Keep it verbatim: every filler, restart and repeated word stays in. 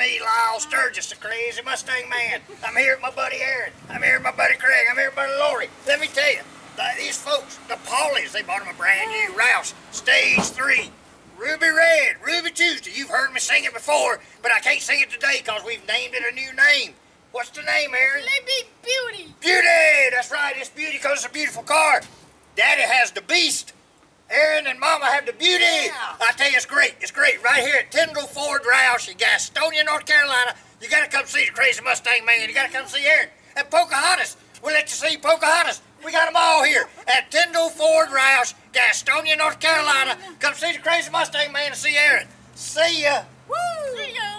me, Al Sturgis, the crazy Mustang man. I'm here with my buddy Aaron. I'm here with my buddy Craig. I'm here with my buddy Lori. Let me tell you, these folks, the Paulies, they bought them a brand new Roush, stage three. Ruby Red, Ruby Tuesday. You've heard me sing it before, but I can't sing it today because we've named it a new name. What's the name, Aaron? Let me Beauty. Beauty! That's right, it's Beauty because it's a beautiful car. Daddy has the Beast. Aaron and Mama have the Beauty. Yeah. I tell you, it's great. It's great. Right here at Tindol Ford Roush in Gastonia, North Carolina. You got to come see the crazy Mustang man. You got to come see Aaron. And Pocahontas. We'll let you see Pocahontas. We got them all here at Tindol Ford Roush, Gastonia, North Carolina. Come see the crazy Mustang man and see Aaron. See ya. Woo! See ya.